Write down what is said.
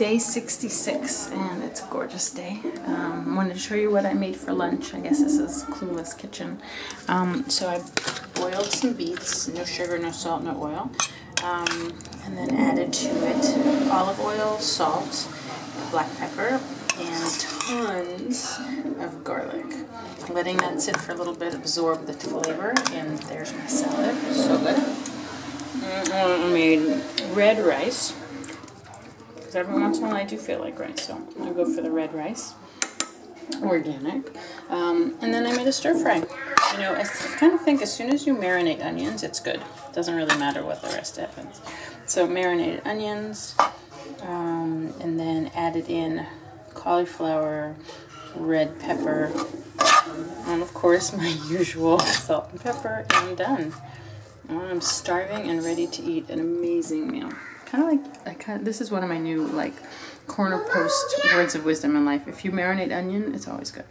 day 66 and it's a gorgeous day. I wanted to show you what I made for lunch. I guess this is Clueless Kitchen. So I boiled some beets, no sugar, no salt, no oil, and then added to it olive oil, salt, black pepper, and tons of garlic. Letting that sit for a little bit, absorb the flavor, and there's my salad. So good. I made red rice, because every once in a while I do feel like rice, so I'll go for the red rice, organic. And then I made a stir fry. You know, I kind of think as soon as you marinate onions, it's good. It doesn't really matter what the rest happens. So marinated onions, and then added in cauliflower, red pepper, and of course my usual salt and pepper, and I'm done. I'm starving and ready to eat an amazing meal. This is one of my new corner post words of wisdom in life. If you marinate onion, it's always good.